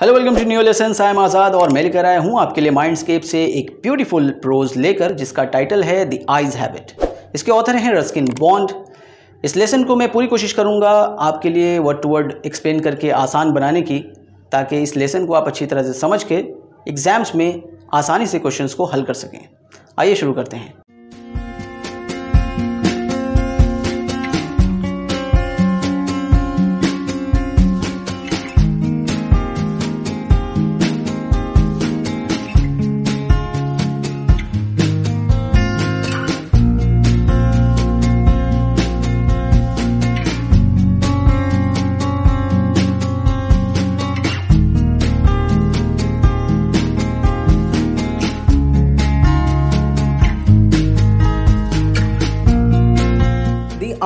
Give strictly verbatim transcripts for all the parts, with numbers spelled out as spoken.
Hello welcome to new lessons. I am Azad और मैं लेकर आया हूँ आपके लिए माइंडस्केप से एक ब्यूटीफुल प्रोज लेकर जिसका टाइटल है द आइज हैव इट। इसके ऑथर हैं रस्किन बॉन्ड। इस लेसन को मैं पूरी कोशिश करूँगा आपके लिए वर्ड टू वर्ड एक्सप्लेन करके आसान बनाने की, ताकि इस लेसन को आप अच्छी तरह से समझ के एग्ज़ाम्स में आसानी से क्वेश्चंस को हल कर सकें। आइए शुरू करते हैं।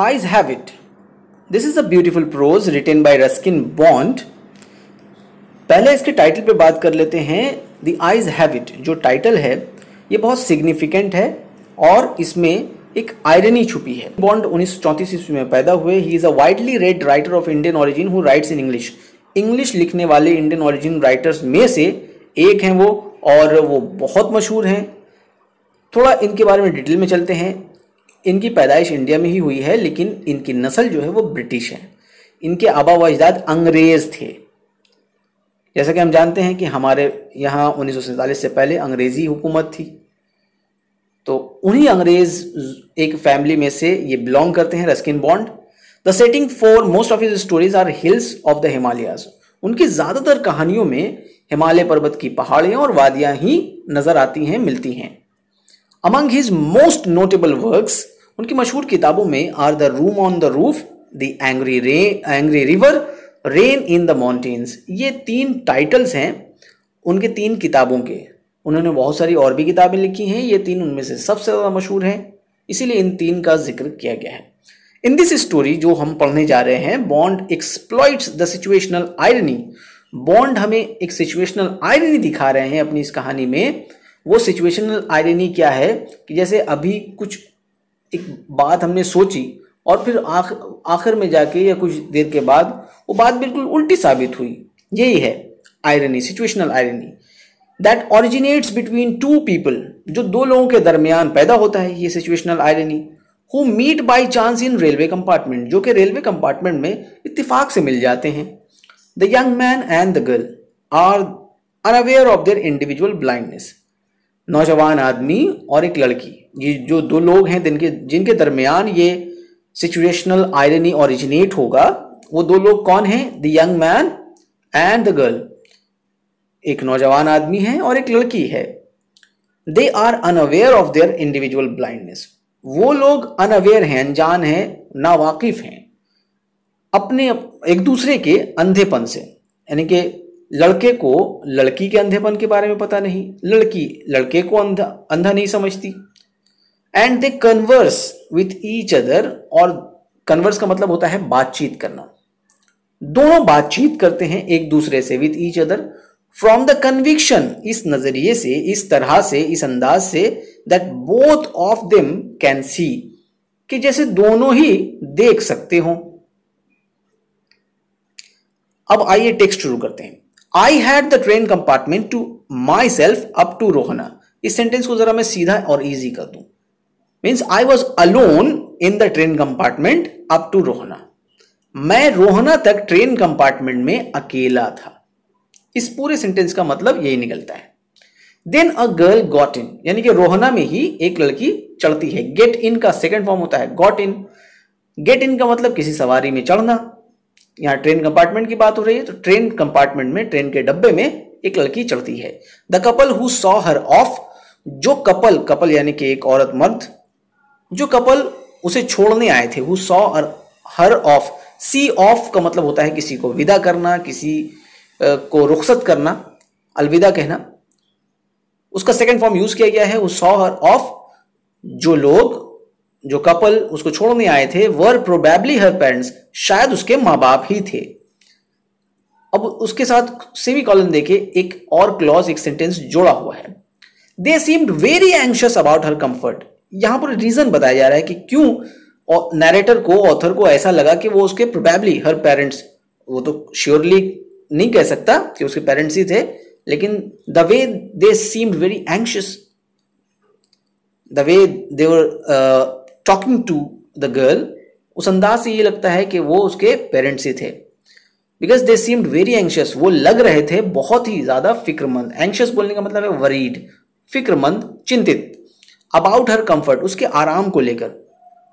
Eyes Have It. This is a beautiful prose written by Ruskin Bond. पहले इसके टाइटल पे बात कर लेते हैं। The Eyes Have It जो टाइटल है ये बहुत सिग्निफिकेंट है और इसमें एक आयरनी छुपी है। बॉन्ड उन्नीस सौ चौंतीस ईस्वी में पैदा हुए। He is a widely read writer of Indian origin who writes in English. English लिखने वाले इंडियन ऑरिजिन राइटर्स में से एक हैं वो, और वो बहुत मशहूर हैं। थोड़ा इनके बारे में डिटेल में चलते हैं। इनकी पैदाइश इंडिया में ही हुई है, लेकिन इनकी नस्ल जो है वो ब्रिटिश है। इनके आबा व अजदाद अंग्रेज़ थे। जैसा कि हम जानते हैं कि हमारे यहाँ उन्नीस सौ सैंतालीस से पहले अंग्रेज़ी हुकूमत थी, तो उन्हीं अंग्रेज़ एक फैमिली में से ये बिलोंग करते हैं Ruskin Bond. The setting for most of his stories are hills of the Himalayas. उनकी ज़्यादातर कहानियों में हिमालय पर्वत की पहाड़ियाँ और वादियाँ ही नज़र आती हैं, मिलती हैं। Among his most notable works, उनकी मशहूर किताबों में are the room on the roof, the angry angry river, rain in the mountains. ये तीन टाइटल्स हैं उनके तीन किताबों के। उन्होंने बहुत सारी और भी किताबें लिखी हैं, ये तीन उनमें से सबसे ज़्यादा मशहूर हैं, इसीलिए इन तीन का जिक्र किया गया है। इन दिस स्टोरी जो हम पढ़ने जा रहे हैं, Bond exploits the situational irony. Bond हमें एक सिचुएशनल आयरनी दिखा रहे हैं अपनी इस कहानी में। वो सिचुएशनल आयरनी क्या है कि जैसे अभी कुछ एक बात हमने सोची और फिर आख, आखिर में जाके या कुछ देर के बाद वो बात बिल्कुल उल्टी साबित हुई। यही है irony, situational irony. That originates between two people, जो दो लोगों के दरमियान पैदा होता है ये situational irony. Who meet by chance in railway compartment, जो कि रेलवे कंपार्टमेंट में इत्तेफाक से मिल जाते हैं। The young man and the girl are unaware of their individual blindness. नौजवान आदमी और एक लड़की, ये जो दो लोग हैं जिनके जिनके दरमियान ये सिचुएशनल आयरनी ओरिजिनेट होगा, वो दो लोग कौन हैं? The young man and the girl. एक नौजवान आदमी है और एक लड़की है। They are unaware of their individual blindness. वो लोग अनअवेयर हैं, अनजान हैं, नावाकिफ हैं अपने एक दूसरे के अंधेपन से। यानी कि लड़के को लड़की के अंधेपन के बारे में पता नहीं, लड़की लड़के को अंधा अंधा नहीं समझती। And they converse with each other, और कन्वर्स का मतलब होता है बातचीत करना। दोनों बातचीत करते हैं एक दूसरे से, with each other, from the conviction, इस नजरिए से, इस तरह से, इस अंदाज से, that both of them can see, कि जैसे दोनों ही देख सकते हो। अब आइए टेक्स्ट शुरू करते हैं। I had the train compartment to myself up to Rohana. इस सेंटेंस को जरा मैं सीधा और ईजी कर दूं। Means I was alone in the train compartment up to Rohana. मैं रोहना तक ट्रेन कंपार्टमेंट में अकेला था। इस पूरे सेंटेंस का मतलब यही निकलता है। Then a girl got in, यानी कि रोहना में ही एक लड़की चढ़ती है। गेट इन का सेकेंड फॉर्म होता है गॉट इन। गेट इन का मतलब किसी सवारी में चढ़ना। यहाँ ट्रेन कंपार्टमेंट की बात हो रही है, तो ट्रेन कंपार्टमेंट में, ट्रेन के डब्बे में एक लड़की चढ़ती है। The couple who saw her off, जो कपल कपल यानी कि एक औरत मर्द, जो कपल उसे छोड़ने आए थे। Who saw her off, see off का मतलब होता है किसी को विदा करना, किसी को रुखसत करना, अलविदा कहना। उसका सेकेंड फॉर्म यूज किया गया है हु सॉ हर ऑफ। जो लोग, जो कपल उसको छोड़ने आए थे, वर प्रोबेबली हर पेरेंट्स, शायद उसके माँ बाप ही थे। अब उसके साथ सेमी कॉलन देके एक और क्लॉज, एक सेंटेंस जोड़ा हुआ है। They seemed very anxious about her comfort. यहां पर रीजन बताया जा रहा है कि क्यों नैरेटर को, ऑथर को ऐसा लगा कि वो उसके प्रोबेबली हर पेरेंट्स, वो तो श्योरली नहीं कह सकता कि उसके पेरेंट्स ही थे, लेकिन the way they seemed very anxious, the way they were talking to the girl, उस अंदाज से ये लगता है कि वो उसके पेरेंट्स ही थे। Because they seemed very anxious, वो लग रहे थे बहुत ही ज़्यादा फिक्रमंद। एंग्शियस बोलने का मतलब है वरीड, फिक्रमंद, चिंतित, अबाउट हर कंफर्ट, उसके आराम को लेकर।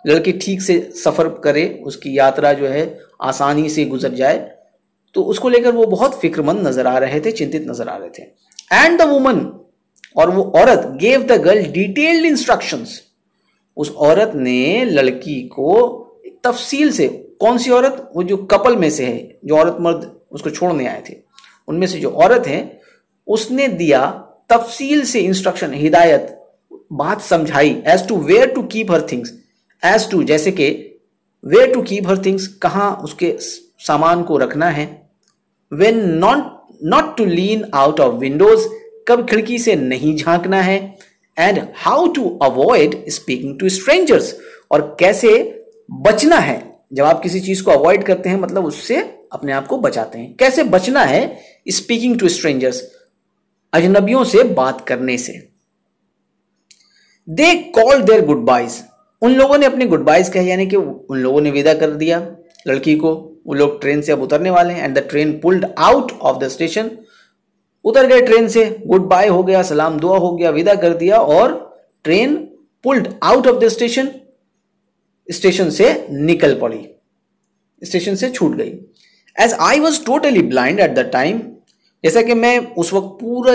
लड़की ठीक से सफ़र करे, उसकी यात्रा जो है आसानी से गुजर जाए, तो उसको लेकर वो बहुत फिक्रमंद नजर आ रहे थे, चिंतित नजर आ रहे थे। एंड द वुमन, और वो औरत, gave the girl detailed instructions, उस औरत ने लड़की को तफसील से, कौन सी औरत, वो जो कपल में से है, जो औरत मर्द उसको छोड़ने आए थे उनमें से जो औरत है, उसने दिया तफसील से इंस्ट्रक्शन, हिदायत, बात समझाई, as to where to keep her things, as to जैसे कि where to keep her things, कहाँ उसके सामान को रखना है, when not not to lean out of windows, कब खिड़की से नहीं झांकना है, and how to avoid speaking to strangers, और कैसे बचना है जब आप किसी चीज को अवॉइड करते हैं, मतलब उससे अपने आप को बचाते हैं, कैसे बचना है स्पीकिंग टू स्ट्रेंजर्स, अजनबियों से बात करने से। They called their goodbyes, उन लोगों ने अपने गुड बाइज कहे, यानी कि उन लोगों ने विदा कर दिया लड़की को, वो लोग ट्रेन से अब उतरने वाले हैं। And the train pulled out of the station, उतर गए ट्रेन से, गुड बाय हो गया, सलाम दुआ हो गया, विदा कर दिया, और train pulled out of the station, station से निकल पड़ी, स्टेशन से छूट गई। As I was totally blind at the time, जैसा कि मैं उस वक्त पूरा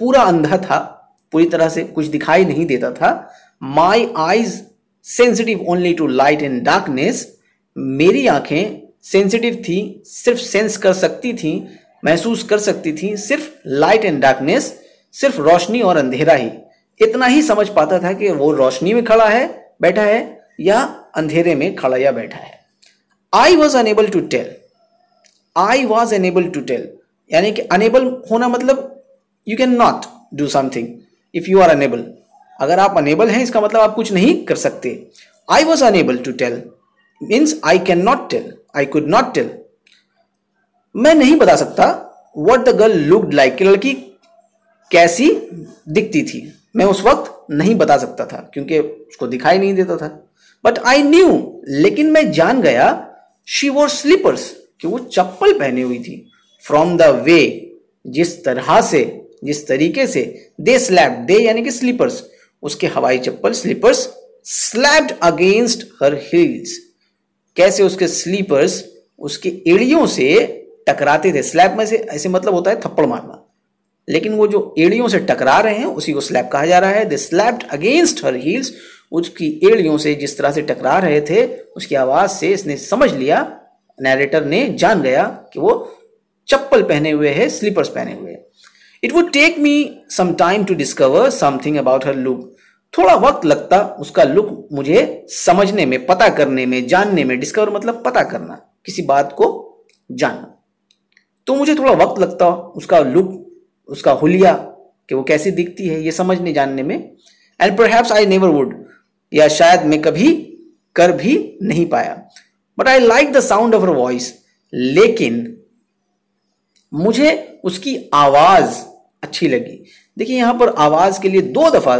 पूरा अंधा था, पूरी तरह से कुछ दिखाई नहीं देता था। My eyes sensitive only to light and darkness, मेरी आंखें सेंसिटिव थी, सिर्फ सेंस कर सकती थी, महसूस कर सकती थी सिर्फ लाइट एंड डार्कनेस, सिर्फ रोशनी और अंधेरा ही। इतना ही समझ पाता था कि वो रोशनी में खड़ा है, बैठा है, या अंधेरे में खड़ा या बैठा है। I was unable to tell, I was unable to tell, यानी कि अनेबल होना मतलब you can not do something if you are unable, अगर आप अनेबल हैं इसका मतलब आप कुछ नहीं कर सकते। I was unable to tell means I can not tell, I could not tell, मैं नहीं बता सकता। What the girl looked like, लड़की कैसी दिखती थी, मैं उस वक्त नहीं बता सकता था क्योंकि उसको दिखाई नहीं देता था। बट आई न्यू, लेकिन मैं जान गया, शी वोर स्लीपर्स, कि वो चप्पल पहने हुई थी। फ्रॉम द वे, जिस तरह से, जिस तरीके से, दे स्लैप, दे यानी कि स्लीपर्स, उसके हवाई चप्पल slippers, slapped against her heels, कैसे उसके स्लीपर्स उसकी एड़ियों से टकराते थे। स्लैप में से ऐसे मतलब होता है थप्पड़ मारना, लेकिन वो जो एड़ियों से टकरा रहे हैं उसी को स्लैप कहा जा रहा है। They slapped against her heels, उसकी एड़ियों से जिस तरह से टकरा रहे थे, उसकी आवाज से इसने समझ लिया, नैरेटर ने जान गया कि वो चप्पल पहने हुए है, स्लीपर्स पहने हुए है। It would take me some time to discover something about her look, थोड़ा वक्त लगता उसका लुक मुझे समझने में, पता करने में, जानने में। डिस्कवर मतलब पता करना, किसी बात को जानना, तो मुझे थोड़ा वक्त लगता उसका लुक, उसका हुलिया कि वो कैसी दिखती है, ये समझने जानने में। And perhaps I never would, या शायद मैं कभी कर भी नहीं पाया। But I like the sound of her voice, लेकिन मुझे उसकी आवाज अच्छी लगी। देखिए यहाँ पर आवाज के लिए दो दफा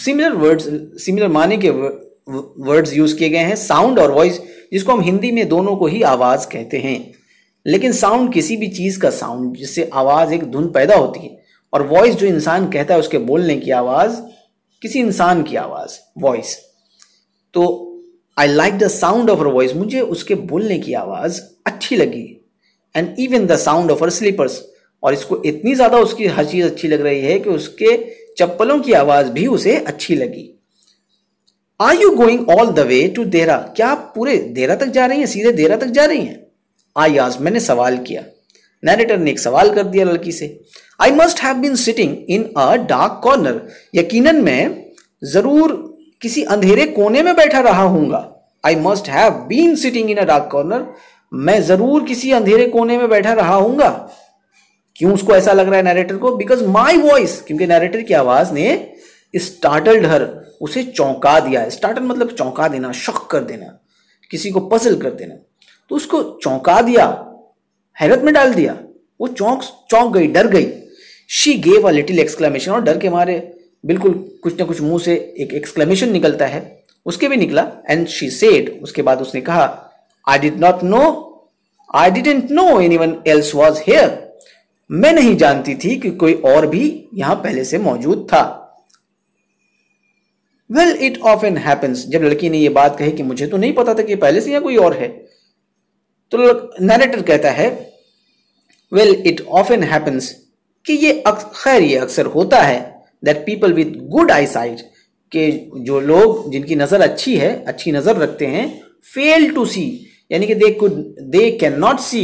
सिमिलर वर्ड्स, सिमिलर माने के वर्ड्स यूज किए गए हैं, साउंड और वॉइस, जिसको हम हिंदी में दोनों को ही आवाज कहते हैं। लेकिन साउंड किसी भी चीज का साउंड, जिससे आवाज एक धुन पैदा होती है, और वॉइस जो इंसान कहता है उसके बोलने की आवाज, किसी इंसान की आवाज, वॉइस। तो I like the sound of her voice, मुझे उसके बोलने की आवाज अच्छी लगी। And even the sound of her slippers, और इसको इतनी ज्यादा उसकी हर चीज अच्छी लग रही है कि उसके चप्पलों की आवाज भी उसे अच्छी लगी। Are you going all the way to Dehra, क्या आप पूरे देहरा तक जा रही हैं, सीधे देहरा तक जा रही हैं? आई आज, मैंने सवाल किया, नैरेटर ने एक सवाल कर दिया लड़की से। I must have been sitting in a dark corner, यकीनन मैं जरूर किसी अंधेरे कोने में बैठा रहा हूंगा। I must have been sitting in a dark corner, मैं जरूर किसी अंधेरे कोने में बैठा रहा हूंगा। क्यों उसको ऐसा लग रहा है नैरेटर को? बिकॉज माई वॉइस, क्योंकि नैरेटर की आवाज ने स्टार्टल्ड हर, उसे चौंका दिया। स्टार्टल मतलब चौंका देना, शॉक कर देना, किसी को पजल कर देना। तो उसको चौंका दिया, हैरत में डाल दिया। वो चौंक चौंक गई, डर गई। She gave a little exclamation, और डर के मारे बिल्कुल कुछ ना कुछ मुंह से एक एक्सक्लेमेशन निकलता है उसके भी निकला। एंड शी सेड, उसके बाद उसने कहा, I did not know, I didn't know anyone else was here, मैं नहीं जानती थी कि कोई और भी यहां पहले से मौजूद था। वेल इट ऑफन हैपेंस, जब लड़की ने यह बात कही कि मुझे तो नहीं पता था कि पहले से यहां कोई और है, तो नरेटर कहता है वेल इट ऑफन हैपेंस, कि ये खैर ये अक्सर होता है, that people with good eyesight, के जो लोग जिनकी नजर अच्छी है, अच्छी नजर रखते हैं, फेल टू सी, यानी कि they could they can not see,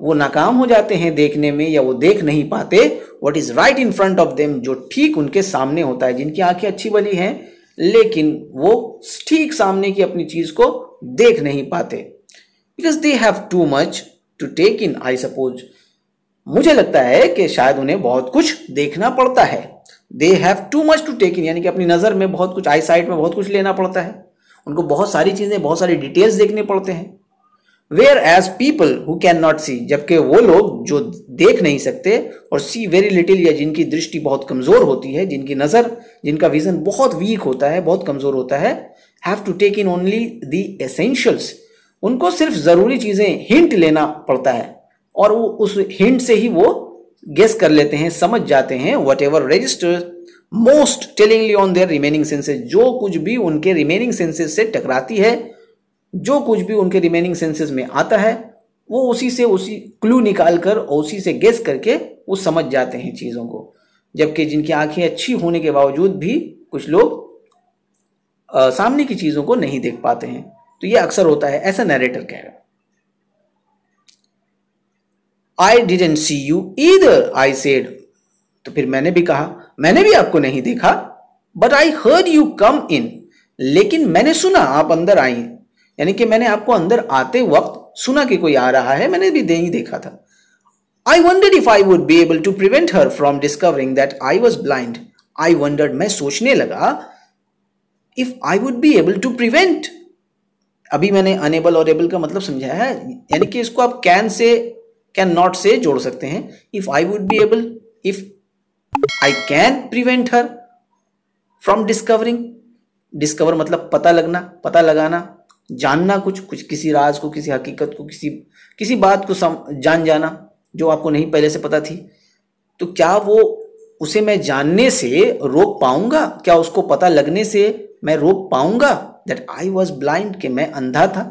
वो नाकाम हो जाते हैं देखने में, या वो देख नहीं पाते what is right in front of them, जो ठीक उनके सामने होता है। जिनकी आंखें अच्छी भली हैं लेकिन वो ठीक सामने की अपनी चीज को देख नहीं पाते। Because they have too much to take in, I suppose, मुझे लगता है कि शायद उन्हें बहुत कुछ देखना पड़ता है। They have too much to take in, यानी कि अपनी नज़र में बहुत कुछ, आई साइट में बहुत कुछ लेना पड़ता है उनको, बहुत सारी चीज़ें, बहुत सारी डिटेल्स देखने पड़ते हैं। Whereas people who can not see, जबकि वो लोग जो देख नहीं सकते, और सी वेरी लिटिल, या जिनकी दृष्टि बहुत कमज़ोर होती है, जिनकी नज़र, जिनका विजन बहुत वीक होता है, बहुत कमज़ोर होता है, have to take in only the essentials, उनको सिर्फ ज़रूरी चीज़ें, हिंट लेना पड़ता है, और वो उस हिंट से ही वो गेस कर लेते हैं, समझ जाते हैं। Whatever register most tellingly on their remaining senses, जो कुछ भी उनके रिमेनिंग सेंसेस से टकराती है, जो कुछ भी उनके रिमेनिंग सेंसेस में आता है, वो उसी से उसी क्लू निकाल कर और उसी से गेस करके वो समझ जाते हैं चीज़ों को। जबकि जिनकी आंखें अच्छी होने के बावजूद भी कुछ लोग आ, सामने की चीज़ों को नहीं देख पाते हैं, तो ये अक्सर होता है, ऐसा नैरेटर कह रहा है। I didn't see you either, I said. तो फिर मैंने भी कहा, मैंने भी आपको नहीं देखा। But I heard you come in. लेकिन मैंने सुना आप अंदर आई, यानी कि मैंने आपको अंदर आते वक्त सुना कि कोई आ रहा है, मैंने भी नहीं देखा था। I wondered if I would be able to prevent her from discovering that I was blind. I wondered, मैं सोचने लगा, if I would be able to prevent. अभी मैंने अनेबल और एबल का मतलब समझाया है, यानी कि इसको आप कैन से, कैन नॉट से जोड़ सकते हैं। If I would be able, if I can prevent her from discovering, discover मतलब पता लगना, पता लगाना, जानना कुछ कुछ किसी राज को, किसी हकीकत को, किसी किसी बात को सम, जान जाना जो आपको नहीं पहले से पता थी, तो क्या वो उसे मैं जानने से रोक पाऊंगा, क्या उसको पता लगने से मैं रोक पाऊंगा? दैट आई वॉज ब्लाइंड, कि मैं अंधा था।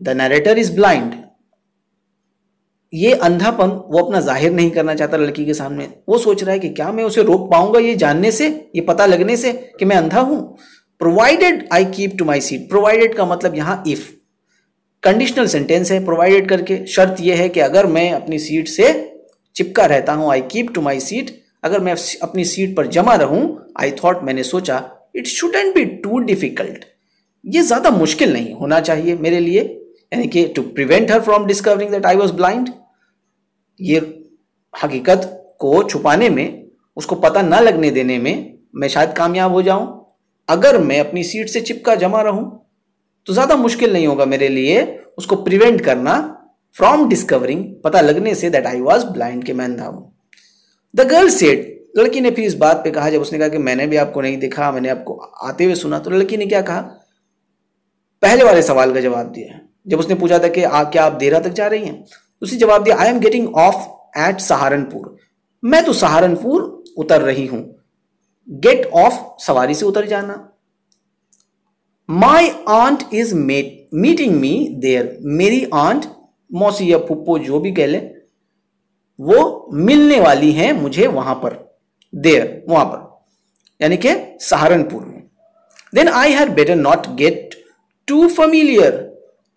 द नरेटर इज ब्लाइंड, ये अंधापन वो अपना जाहिर नहीं करना चाहता लड़की के सामने। वो सोच रहा है कि क्या मैं उसे रोक पाऊंगा ये जानने से, ये पता लगने से कि मैं अंधा हूं। Provided I keep to my seat, provided का मतलब यहाँ इफ कंडीशनल सेंटेंस है, प्रोवाइडेड करके शर्त यह है कि अगर मैं अपनी सीट से चिपका रहता हूं, I keep to my seat, अगर मैं अपनी सीट पर जमा रहूं। आई थॉट, मैंने सोचा, it shouldn't be too difficult, ये ज्यादा मुश्किल नहीं होना चाहिए मेरे लिए, यानी कि to prevent her from discovering that I was blind, ये हकीकत को छुपाने में, उसको पता ना लगने देने में मैं शायद कामयाब हो जाऊं। अगर मैं अपनी सीट से चिपका जमा रहूं तो ज़्यादा मुश्किल नहीं होगा मेरे लिए उसको प्रिवेंट करना फ्रॉम डिस्कवरिंग, पता लगने से, दैट आई वॉज ब्लाइंड, के मैं अंधा हूं। द गर्ल सेड, लड़की ने फिर इस बात पर कहा, जब उसने कहा कि मैंने भी आपको नहीं देखा, मैंने आपको आते हुए सुना, तो लड़की ने क्या कहा? पहले वाले सवाल का जवाब दिया, जब उसने पूछा था कि आ, क्या आप देहरा तक जा रही हैं, उसने जवाब दिया, I am getting off at Saharanpur, मैं तो सहारनपुर उतर रही हूं। गेट ऑफ सवारी से उतर जाना। My aunt is meeting me there, मेरी आंट, मौसी या पुप्पो जो भी कह ले, वो मिलने वाली है मुझे वहां पर, देयर वहां पर, यानी कि सहारनपुर में। Then I had better not get too familiar,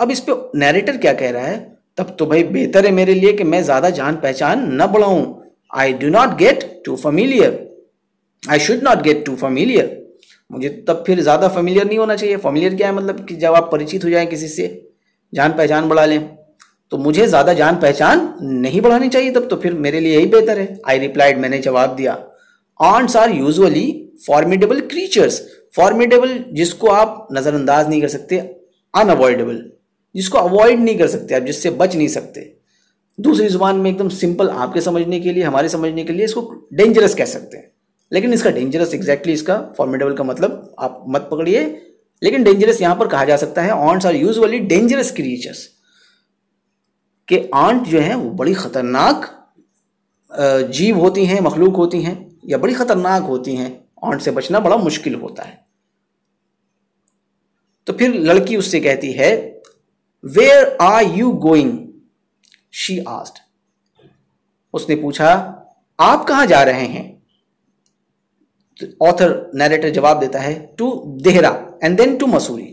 अब इस पे नैरेटर क्या कह रहा है, तब तो भाई बेहतर है मेरे लिए कि मैं ज्यादा जान पहचान न बढ़ाऊं। I do not get too familiar, I should not get too familiar, मुझे तब फिर ज्यादा फेमिलियर नहीं होना चाहिए। फेमिलियर क्या है? मतलब कि जब आप परिचित हो जाएं किसी से, जान पहचान बढ़ा लें, तो मुझे ज्यादा जान पहचान नहीं बढ़ानी चाहिए, तब तो फिर मेरे लिए यही बेहतर है। आई रिप्लाइड, मैंने जवाब दिया, aunts are usually formidable creatures, formidable जिसको आप नजरअंदाज नहीं कर सकते, अनअवॉइडेबल जिसको अवॉइड नहीं कर सकते आप, जिससे बच नहीं सकते। दूसरी जुबान में एकदम सिंपल, आपके समझने के लिए, हमारे समझने के लिए इसको डेंजरस कह सकते हैं। लेकिन इसका डेंजरस एग्जैक्टली इसका फॉर्मेडेबल का मतलब आप मत पकड़िए, लेकिन डेंजरस यहाँ पर कहा जा सकता है। ऑन्ट्स आर यूजुअली डेंजरस क्रिएचर्स, कि ऑन्ट जो है वो बड़ी खतरनाक जीव होती हैं, मखलूक होती हैं या बड़ी खतरनाक होती हैं। ऑन्ट से बचना बड़ा मुश्किल होता है। तो फिर लड़की उससे कहती है, where are you going, she asked. उसने पूछा आप कहाँ जा रहे हैं? ऑथर नैरेटर जवाब देता है, to Dehra and then to Mussoorie.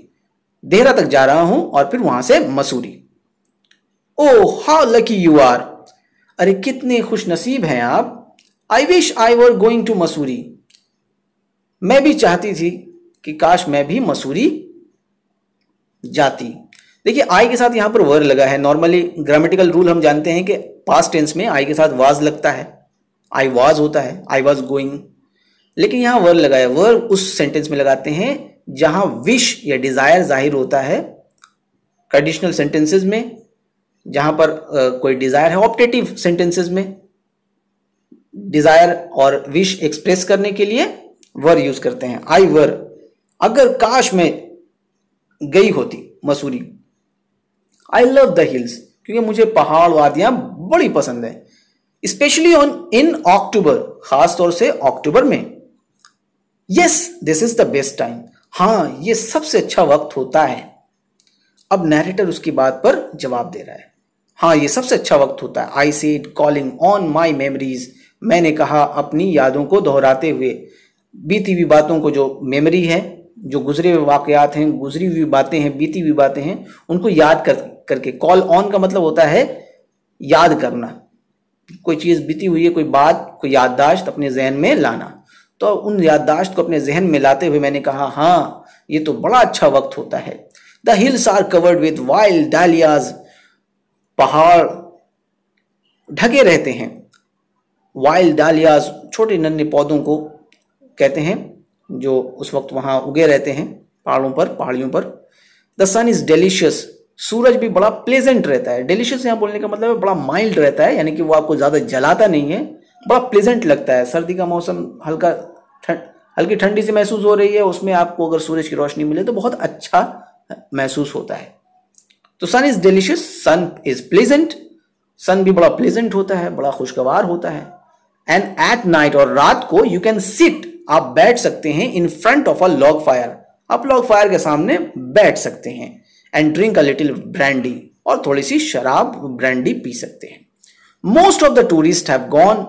Dehra तक जा रहा हूं और फिर वहां से Mussoorie. Oh how lucky you are, अरे कितने खुशनसीब हैं आप। I wish I were going to Mussoorie, मैं भी चाहती थी कि काश मैं भी मसूरी जाती। देखिए आई के साथ यहां पर वर लगा है। नॉर्मली ग्रामेटिकल रूल हम जानते हैं कि पास्ट टेंस में आई के साथ वाज लगता है, आई वाज होता है, आई वाज गोइंग। लेकिन यहाँ वर लगाया, वर उस सेंटेंस में लगाते हैं जहाँ विश या डिज़ायर जाहिर होता है। कंडीशनल सेंटेंसेस में जहाँ पर uh, कोई डिज़ायर है, ऑप्टेटिव सेंटेंसेस में डिज़ायर और विश एक्सप्रेस करने के लिए वर यूज करते हैं। आई वर, अगर काश मैं गई होती Mussoorie. I love the hills, क्योंकि मुझे पहाड़ वादियाँ बड़ी पसंद है, स्पेशली ऑन इन अक्टूबर, खासतौर से अक्टूबर में। Yes this is the best time, हाँ ये सबसे अच्छा वक्त होता है। अब नैरेटर उसकी बात पर जवाब दे रहा है, हाँ ये सबसे अच्छा वक्त होता है। I said calling on my memories, मैंने कहा अपनी यादों को दोहराते हुए, बीती हुई बातों को, जो मेमोरी है, जो गुजरे हुए वाकयात हैं, गुजरी हुई बातें हैं, बीती हुई बातें हैं, उनको याद कर करके। कॉल ऑन का मतलब होता है याद करना, कोई चीज़ बीती हुई है, कोई बात, कोई याददाश्त अपने जहन में लाना। तो उन याददाश्त को अपने जहन में लाते हुए मैंने कहा हाँ ये तो बड़ा अच्छा वक्त होता है। The hills are covered with wild dahlias, पहाड़ ढके रहते हैं, वाइल्ड डालियाज छोटे नन्हे पौधों को कहते हैं जो उस वक्त वहाँ उगे रहते हैं पहाड़ों पर, पहाड़ियों पर। द सन इज डेलिशियस, सूरज भी बड़ा प्लेजेंट रहता है। डेलिशियस यहाँ बोलने का मतलब है बड़ा माइल्ड रहता है, यानी कि वो आपको ज़्यादा जलाता नहीं है, बड़ा प्लेजेंट लगता है। सर्दी का मौसम हल्का ठंड हल्की ठंडी से महसूस हो रही है, उसमें आपको अगर सूरज की रोशनी मिले तो बहुत अच्छा महसूस होता है। तो sun is delicious, sun is pleasant, sun भी बड़ा प्लेजेंट होता है, बड़ा खुशगवार होता है। एंड एट नाइट, और रात को, यू कैन सिट, आप बैठ सकते हैं, in front of a log fire, आप लॉग फायर के सामने बैठ सकते हैं। And drink a little brandy, और थोड़ी सी शराब ब्रांडी पी सकते हैं। Most of the tourist have gone,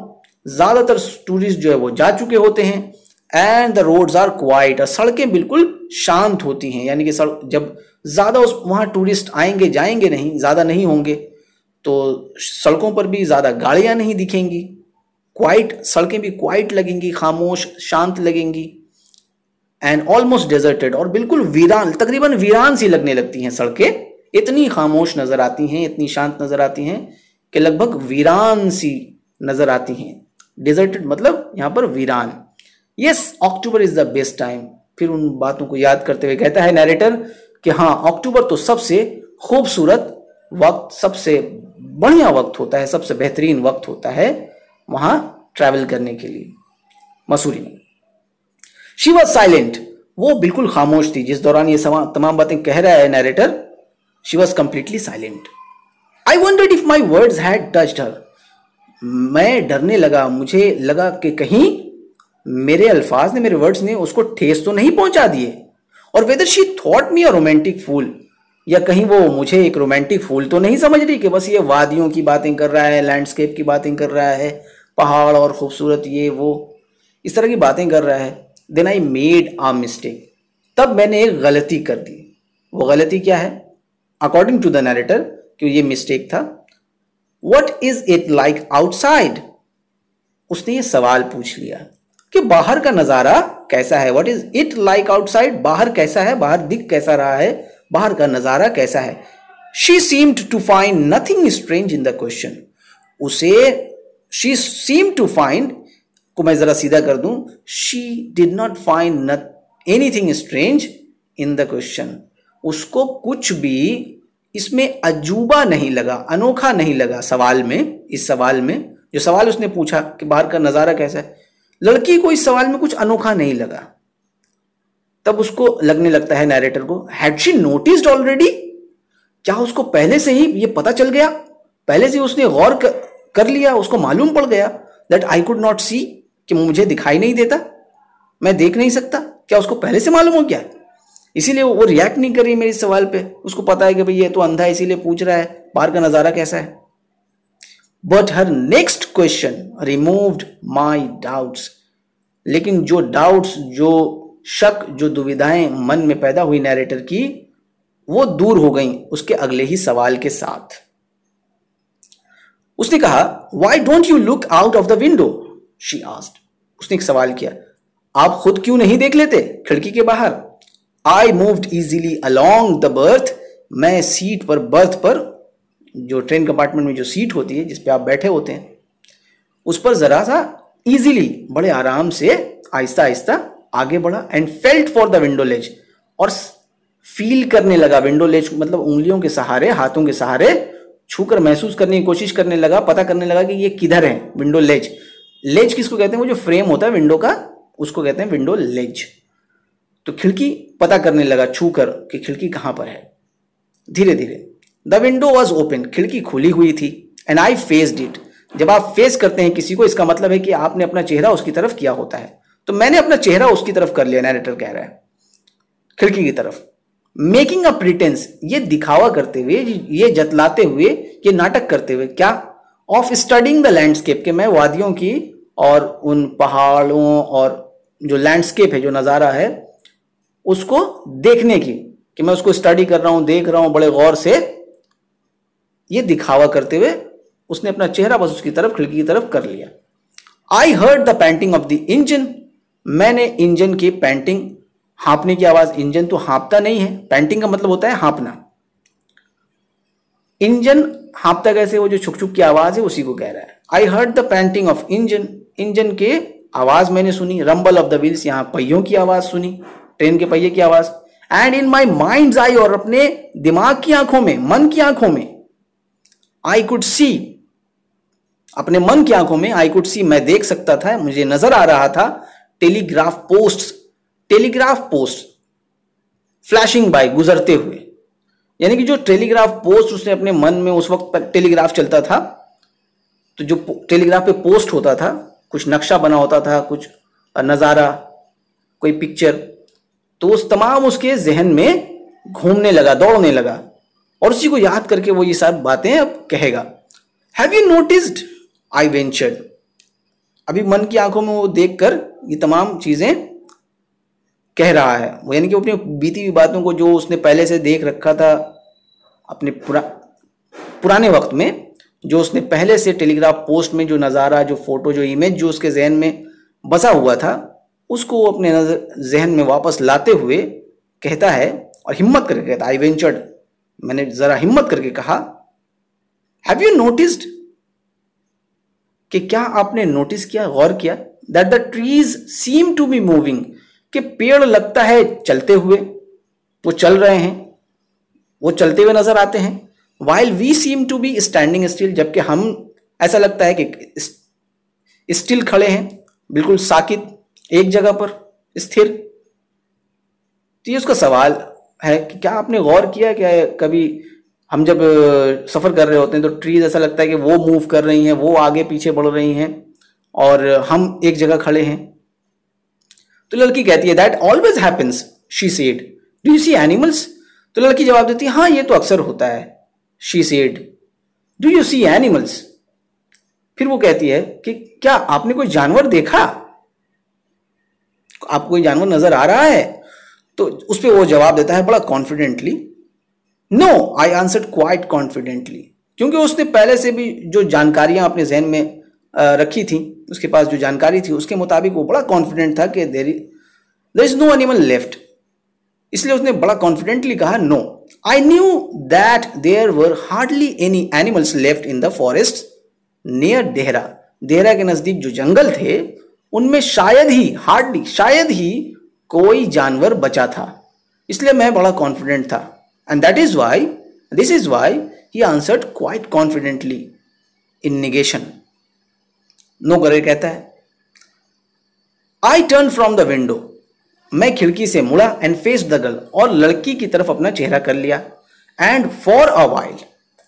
ज्यादातर टूरिस्ट जो है वो जा चुके होते हैं। And the roads are quiet, और सड़कें बिल्कुल शांत होती हैं, यानी कि सड़क जब ज़्यादा उस वहाँ टूरिस्ट आएंगे जाएंगे नहीं, ज़्यादा नहीं होंगे, तो सड़कों पर भी ज़्यादा गाड़ियाँ नहीं दिखेंगी। क्वाइट, सड़कें भी क्वाइट लगेंगी, खामोश शांत लगेंगी। एंड ऑलमोस्ट डेजर्टेड, और बिल्कुल वीरान, तकरीबन वीरान सी लगने लगती हैं सड़कें, इतनी खामोश नज़र आती हैं, इतनी शांत नज़र आती हैं कि लगभग वीरान सी नज़र आती हैं। डिजर्टेड मतलब यहाँ पर वीरान। Yes October is the best time, फिर उन बातों को याद करते हुए कहता है नैरेटर कि हाँ अक्टूबर तो सबसे खूबसूरत वक्त, सबसे बढ़िया वक्त होता है, सबसे बेहतरीन वक्त होता है वहाँ ट्रैवल करने के लिए मसूरी में। शी वॉज साइलेंट, वो बिल्कुल खामोश थी जिस दौरान ये तमाम बातें कह रहा है narrator. She was completely silent. I wondered if my words had touched her, मैं डरने लगा, मुझे लगा कि कहीं मेरे अल्फाज ने, मेरे वर्ड्स ने उसको ठेस तो नहीं पहुंचा दिए। और whether she thought me a romantic fool, या कहीं वो मुझे एक रोमांटिक फूल तो नहीं समझ रही कि बस ये वादियों की बातें कर रहा है, लैंडस्केप की बातें कर रहा है, पहाड़ और खूबसूरत ये वो इस तरह की बातें कर रहा है। Then I made a mistake, तब मैंने एक गलती कर दी। वो गलती क्या है अकॉर्डिंग टू द नैरेटर, कि ये मिस्टेक था। What is it like outside? उसने ये सवाल पूछ लिया कि बाहर का नज़ारा कैसा है। What is it like outside? बाहर कैसा है, बाहर दिख कैसा रहा है, बाहर का नज़ारा कैसा है। She seemed to find nothing strange in the question. उसे she seemed to find, को मैं ज़रा सीधा कर दूं, she did not find not anything strange in the question. उसको कुछ भी इसमें अजूबा नहीं लगा, अनोखा नहीं लगा सवाल में, इस सवाल में जो सवाल उसने पूछा कि बाहर का नज़ारा कैसा है, लड़की को इस सवाल में कुछ अनोखा नहीं लगा। तब उसको लगने लगता है नैरेटर को, हैड शी नोटिस्ड ऑलरेडी, क्या उसको पहले से ही ये पता चल गया, पहले से उसने गौर कर लिया, उसको मालूम पड़ गया that I could not see, कि मुझे दिखाई नहीं देता, मैं देख नहीं सकता, क्या उसको पहले से मालूम हो गया, इसीलिए वो रिएक्ट नहीं कर रही मेरे इस सवाल पे, उसको पता है कि भाई ये तो अंधा है इसीलिए पूछ रहा है बाहर का नज़ारा कैसा है। But her next question removed my doubts, लेकिन जो डाउट्स, जो शक, जो दुविधाएं मन में पैदा हुई नैरेटर की, वो दूर हो गई उसके अगले ही सवाल के साथ। उसने कहा, why don't you look out of the window, she asked, उसने एक सवाल किया, आप खुद क्यों नहीं देख लेते खिड़की के बाहर। I moved easily along the berth, मैं सीट पर, बर्थ पर, जो ट्रेन कंपार्टमेंट में जो सीट होती है जिस पे आप बैठे होते हैं, उस पर जरा सा इजीली, बड़े आराम से, आहिस्ता आहिस्ता आगे बढ़ा। And felt for the window ledge, और फील करने लगा, विंडो लेज मतलब उंगलियों के सहारे, हाथों के सहारे छूकर महसूस करने की कोशिश करने लगा, पता करने लगा कि ये किधर है। विंडो लेज, लेज किसको कहते हैं, वो जो फ्रेम होता है विंडो का, उसको कहते हैं विंडो लेज। तो खिड़की पता करने लगा छू कर कि खिड़की कहां पर है। धीरे धीरे द विंडो वॉज ओपन, खिड़की खुली हुई थी। एंड आई फेस्ड इट, जब आप फेस करते हैं किसी को इसका मतलब है कि आपने अपना चेहरा उसकी तरफ किया होता है। तो मैंने अपना चेहरा उसकी तरफ कर लिया, नैरेटर कह रहा है, खिड़की की तरफ। मेकिंग अ प्रिटेंस, ये दिखावा करते हुए, ये जतलाते हुए, ये नाटक करते हुए, क्या, ऑफ स्टडिंग द लैंडस्केप, के मैं वादियों की और उन पहाड़ों और जो लैंडस्केप है, जो नज़ारा है, उसको देखने की, कि मैं उसको स्टडी कर रहा हूं, देख रहा हूं बड़े गौर से। ये दिखावा करते हुए उसने अपना चेहरा बस उसकी तरफ, खिड़की की तरफ कर लिया। I heard the panting of the engine, मैंने इंजन की पैंटिंग, हाँपने की आवाज, इंजन तो हाँपता नहीं है, पैंटिंग का मतलब होता है हाँपना, इंजन हाँपता कैसे, वो जो छुक छुक की आवाज है उसी को कह रहा है। I heard the panting of engine, engine के आवाज मैंने सुनी। रंबल ऑफ द व्हील्स, यहाँ पहियों की आवाज सुनी, ट्रेन के पहिए की आवाज। एंड इन माई माइंड्स आई, और अपने दिमाग की आंखों में, मन की आंखों में, आई कुड सी, अपने मन की आंखों में आई कुड सी, मैं देख सकता था, मुझे नजर आ रहा था। Telegraph post, telegraph post flashing by, गुजरते हुए, यानी कि जो टेलीग्राफ पोस्ट उसने अपने मन में, उस वक्त टेलीग्राफ चलता था, तो जो टेलीग्राफ पे पोस्ट होता था, कुछ नक्शा बना होता था, कुछ नजारा, कोई पिक्चर, तो उस तमाम उसके जहन में घूमने लगा, दौड़ने लगा, और उसी को याद करके वो ये सब बातें अब कहेगा। Have you noticed, I ventured, अभी मन की आंखों में वो देखकर ये तमाम चीजें कह रहा है वो, यानी कि अपनी बीती हुई बातों को जो उसने पहले से देख रखा था, अपने पुरा, पुराने वक्त में जो उसने पहले से टेलीग्राफ पोस्ट में जो नज़ारा, जो फोटो, जो इमेज, जो उसके जहन में बसा हुआ था, उसको अपने नजर जहन में वापस लाते हुए कहता है, और हिम्मत करके कहता, आई वेंचर्ड, मैंने जरा हिम्मत करके कहा। हैव यू नोटिस्ड, कि क्या आपने नोटिस किया, गौर किया, that the trees seem to be moving, कि पेड़ लगता है चलते हुए, वो चल रहे हैं, वो चलते हुए नजर आते हैं। While we seem to be standing still, जबकि हम, ऐसा लगता है कि स्टिल खड़े हैं, बिल्कुल साकित, एक जगह पर स्थिर। तो ये उसका सवाल है कि क्या आपने गौर किया, क्या कभी हम जब सफ़र कर रहे होते हैं तो ट्रीज ऐसा लगता है कि वो मूव कर रही हैं, वो आगे पीछे बढ़ रही हैं, और हम एक जगह खड़े हैं। तो लड़की कहती है, that always happens, she said, do you see animals, तो लड़की जवाब देती है, हाँ ये तो अक्सर होता है। She said, do you see animals, फिर वो कहती है कि क्या आपने कोई जानवर देखा, आपको कोई जानवर नजर आ रहा है, तो उस पर वो जवाब देता है बड़ा confidently, no I answered quite confidently, क्योंकि उसने पहले से भी जो जानकारियां अपने जहन में रखी थी, उसके पास जो जानकारी थी उसके मुताबिक वो बड़ा कॉन्फिडेंट था कि there there is no animal left, इसलिए उसने बड़ा कॉन्फिडेंटली कहा, no I knew that there were hardly any animals left in the forest near Dehra, Dehra के नजदीक जो जंगल थे उनमें शायद ही, हार्डली, शायद ही कोई जानवर बचा था, इसलिए मैं बड़ा कॉन्फिडेंट था। And that is why This is why he answered quite confidently in negation. No Garel कहता है, I turned from the window. मैं खिड़की से मुड़ा and faced the girl और लड़की की तरफ अपना चेहरा कर लिया. And for a while,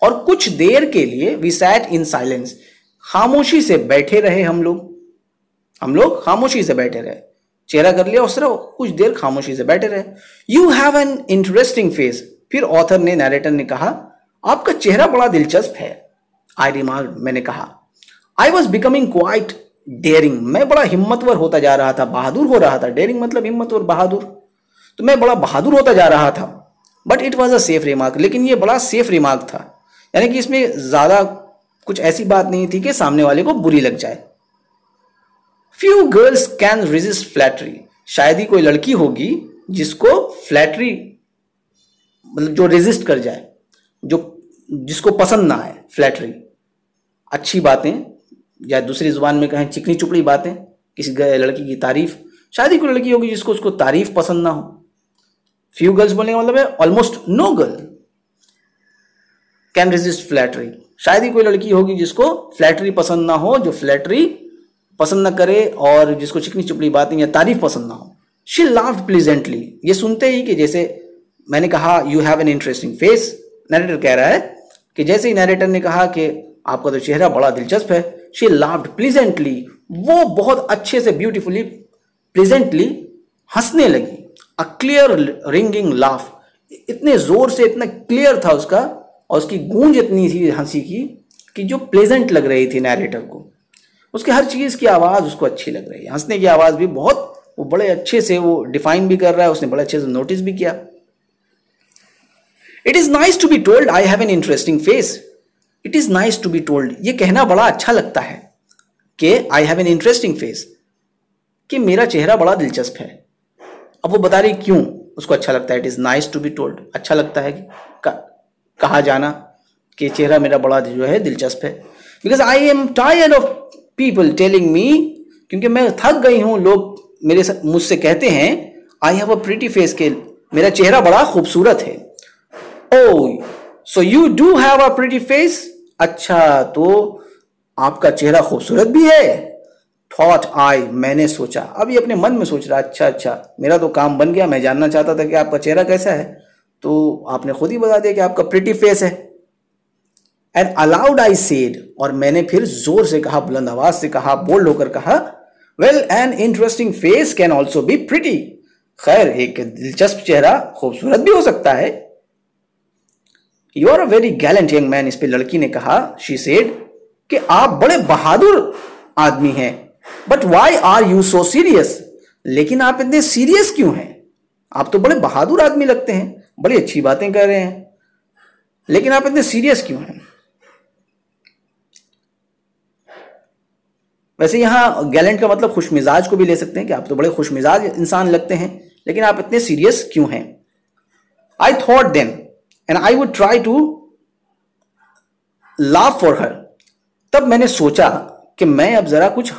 और कुछ देर के लिए we sat in silence. खामोशी से बैठे रहे हम लोग. हम लोग खामोशी से बैठे रहे. चेहरा कर लिया उसने, कुछ देर खामोशी से बैठे रहे. You have an interesting face. फिर ऑथर ने नरेटर ने कहा, आपका चेहरा बड़ा दिलचस्प है. I remarked, मैंने कहा. I was becoming quite daring. मैं बड़ा हिम्मतवर होता जा रहा था, बहादुर हो रहा था. Daring मतलब हिम्मतवर, बहादुर. तो मैं बड़ा बहादुर होता जा रहा था. But it was a safe remark. लेकिन ये बड़ा सेफ रिमार्क था, यानी कि इसमें ज़्यादा कुछ ऐसी बात नहीं थी कि सामने वाले को बुरी लग जाए. Few girls can resist flattery. शायद ही कोई लड़की होगी जिसको फ्लैटरी मतलब जो रेजिस्ट कर जाए, जो जिसको पसंद ना आए फ्लैटरी, अच्छी बातें या दूसरी जुबान में कहें चिकनी चुपड़ी बातें, किसी लड़की की तारीफ. शायद ही कोई लड़की होगी जिसको उसको तारीफ पसंद ना हो. फ्यू गर्ल्स बोलने का मतलब है almost no girl can resist flattery. शायद ही कोई लड़की होगी जिसको फ्लैटरी पसंद ना हो, जो फ्लैटरी पसंद ना करे और जिसको चिकनी चुपड़ी बातें या तारीफ पसंद ना हो. She laughed pleasantly. ये सुनते ही कि जैसे मैंने कहा you have an interesting face, narrator कह रहा है कि जैसे ही नरेटर ने कहा कि आपका तो चेहरा बड़ा दिलचस्प है, शी लाफ्ड प्लीजेंटली. वो बहुत अच्छे से ब्यूटीफुली प्लीजेंटली हंसने लगी. A clear ringing laugh. इतने जोर से, इतना क्लियर था उसका और उसकी गूंज इतनी थी हंसी की कि जो प्लीजेंट लग रही थी नरेटर को. उसके हर चीज़ की आवाज़ उसको अच्छी लग रही है. हंसने की आवाज़ भी बहुत, वो बड़े अच्छे से वो डिफाइन भी कर रहा है, उसने बड़े अच्छे से नोटिस भी किया. It is nice to be told I have an interesting face. It is nice to be told. ये कहना बड़ा अच्छा लगता है कि I have an interesting face. कि मेरा चेहरा बड़ा दिलचस्प है. अब वो बता रही क्यों उसको अच्छा लगता है. It is nice to be told. अच्छा लगता है कि कहा जाना कि चेहरा मेरा बड़ा जो है दिलचस्प है. Because I am tired of people telling me. क्योंकि मैं थक गई हूँ, लोग मेरे मुझसे कहते हैं I have a pretty face. के मेरा चेहरा बड़ा खूबसूरत है. Oh, so you do have a pretty face. अच्छा तो आपका चेहरा खूबसूरत भी है. Thought I, मैंने सोचा. अभी अपने मन में सोच रहा, अच्छा अच्छा मेरा तो काम बन गया, मैं जानना चाहता था कि आपका चेहरा कैसा है, तो आपने खुद ही बता दिया कि आपका pretty face है. And aloud I said, और मैंने फिर जोर से कहा, बुलंद आवाज से कहा, बोल्ड होकर कहा, Well, an interesting face can also be pretty. खैर एक दिलचस्प चेहरा खूबसूरत भी हो सकता है. You are a very gallant young man. इस पे लड़की ने कहा, she said, कि आप बड़े बहादुर आदमी हैं. But why are you so serious? लेकिन आप इतने सीरियस क्यों हैं? आप तो बड़े बहादुर आदमी लगते हैं, बड़ी अच्छी बातें कर रहे हैं, लेकिन आप इतने सीरियस क्यों हैं? वैसे यहाँ गैलेंट का मतलब खुशमिजाज को भी ले सकते हैं कि आप तो बड़े खुशमिजाज इंसान लगते हैं, लेकिन आप इतने सीरियस क्यों हैं? I thought then. And I would try to laugh for her. तब मैंने सोचा कि मैं अब जरा कुछ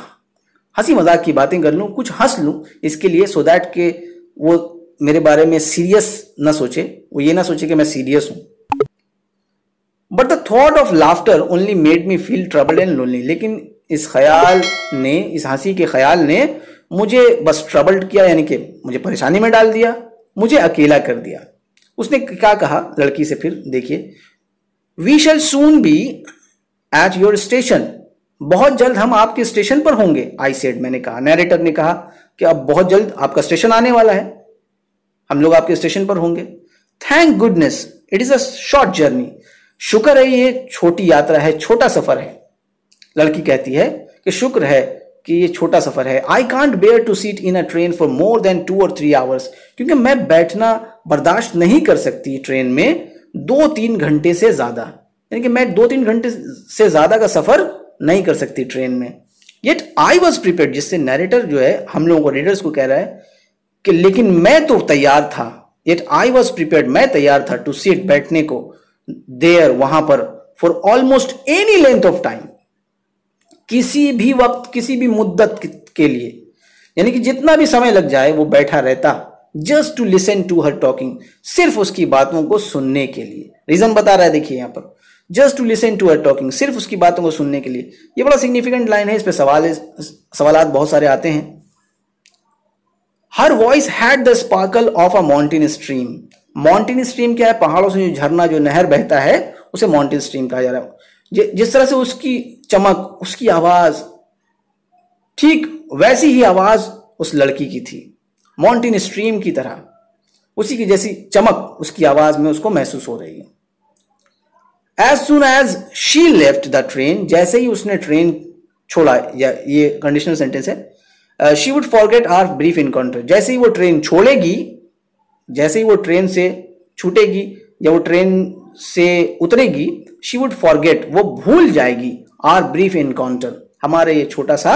हंसी मजाक की बातें कर लूँ, कुछ हंस लूँ इसके लिए, so that के वो मेरे बारे में सीरियस ना सोचे, वो ये ना सोचे कि मैं सीरियस हूँ. But the thought of laughter only made me feel troubled and lonely. लेकिन इस ख्याल ने, इस हंसी के ख्याल ने मुझे बस troubled किया, यानी कि मुझे परेशानी में डाल दिया, मुझे अकेला कर दिया. उसने क्या कहा लड़की से फिर, देखिए, we shall soon be at your station. बहुत जल्द हम आपके स्टेशन पर होंगे. आई सेड, मैंने कहा, नरेटर ने कहा कि अब बहुत जल्द आपका स्टेशन आने वाला है, हम लोग आपके स्टेशन पर होंगे. Thank goodness it is a short journey. शुक्र है ये छोटी यात्रा है, छोटा सफर है. लड़की कहती है कि शुक्र है कि ये छोटा सफर है. I can't bear to sit in a train for more than two और थ्री आवर्स. क्योंकि मैं बैठना बर्दाश्त नहीं कर सकती ट्रेन में दो तीन घंटे से ज्यादा, यानी कि मैं दो तीन घंटे से ज्यादा का सफर नहीं कर सकती ट्रेन में. येट आई वॉज प्रिपेयर्ड, जिससे नरेटर जो है हम लोगों को, रीडर्स को कह रहा है कि लेकिन मैं तो तैयार था. येट आई वॉज प्रिपेयर्ड, मैं तैयार था, टू सीट बैठने को, देयर वहां पर, for almost any length of time, किसी भी वक्त किसी भी मुद्दत के लिए, यानी कि जितना भी समय लग जाए वो बैठा रहता just to listen to her talking, सिर्फ उसकी बातों को सुनने के लिए। रीजन बता रहा है, देखिए यहाँ पर just to listen to her talking, सिर्फ उसकी बातों को सुनने के लिए। ये बड़ा सिग्निफिकेंट लाइन है, इस पर सवाल सवाल बहुत सारे आते हैं। Her voice had the sparkle of a mountain stream. Mountain stream क्या है? पहाड़ों से जो झरना जो नहर बहता है उसे माउंटेन स्ट्रीम कहा जा रहा है। जिस तरह से उसकी चमक, उसकी आवाज, ठीक वैसी ही आवाज उस लड़की की थी, माउंटेन स्ट्रीम की तरह उसी की जैसी चमक उसकी आवाज में उसको महसूस हो रही है। As soon as she left the train, जैसे ही उसने ट्रेन छोड़ा, या ये कंडीशनल सेंटेंस है, she would forget our brief encounter, जैसे ही वो ट्रेन छोड़ेगी, जैसे ही वो ट्रेन से छूटेगी या वो ट्रेन से उतरेगी, शी वुड फॉरगेट, वो भूल जाएगी, आवर ब्रीफ इनकाउंटर, हमारे ये छोटा सा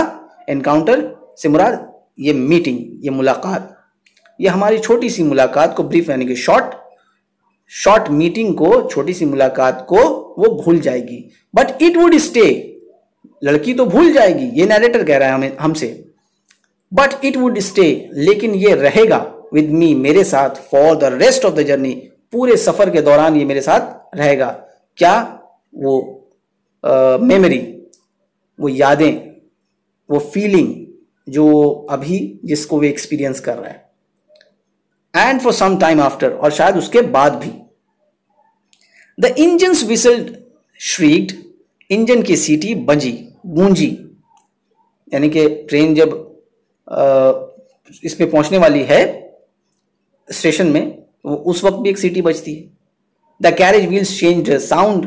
एनकाउंटर से मुराद ये मीटिंग, ये मुलाकात, ये हमारी छोटी सी मुलाकात को, ब्रीफ यानी कि शॉर्ट, शॉर्ट मीटिंग को, छोटी सी मुलाकात को वो भूल जाएगी। बट इट वुड स्टे, लड़की तो भूल जाएगी, ये नैरेटर कह रहा है हमें, हमसे। बट इट वुड स्टे, लेकिन ये रहेगा, विद मी, मेरे साथ, for the rest of the journey, पूरे सफर के दौरान ये मेरे साथ रहेगा। क्या वो मेमोरी, वो यादें, वो फीलिंग जो अभी जिसको वे एक्सपीरियंस कर रहा है। And for some time after, और शायद उसके बाद भी। The engines whistled shrieked, engine की सीटी बजी, गूंजी, यानी कि ट्रेन जब आ, इस पे पहुंचने वाली है स्टेशन में, तो उस वक्त भी एक सीटी बजती है। The carriage wheels changed sound,